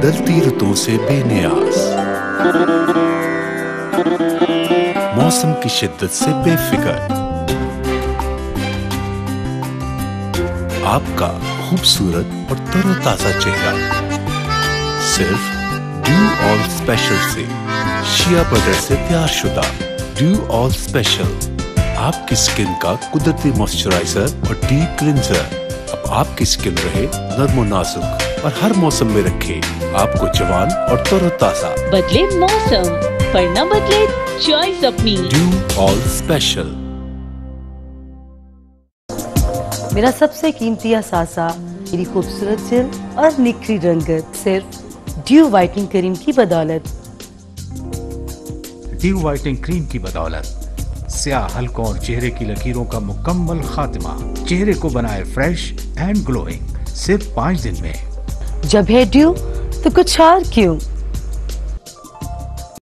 बदलती ऋतुओं से बेनियाज, मौसम की शिद्दत से बेफिकर, आपका खूबसूरत और तरोताजा चेहरा सिर्फ ड्यू ऑल स्पेशल से। शिया बटर से प्यार शुदा ड्यू ऑल स्पेशल, आपकी स्किन का कुदरती मॉइस्चराइजर और डीप क्लिंजर। अब आपकी स्किन रहे नर्म और नाजुक और हर मौसम में रखे आपको जवान और तरोताजा। बदले मौसम पर न बदले चॉइस अपनी, ड्यू ऑल स्पेशल। मेरा सबसे कीमती असासा मेरी खूबसूरत जिल्द और निखरी रंगत सिर्फ ड्यू वाइटनिंग क्रीम की बदौलत। ड्यू वाइटनिंग क्रीम की बदौलत स्याह हलकों और चेहरे की लकीरों का मुकम्मल खात्मा, चेहरे को बनाए फ्रेश एंड ग्लोइंग सिर्फ 5 दिन में। जब है ड्यू तो कुछ और क्यों।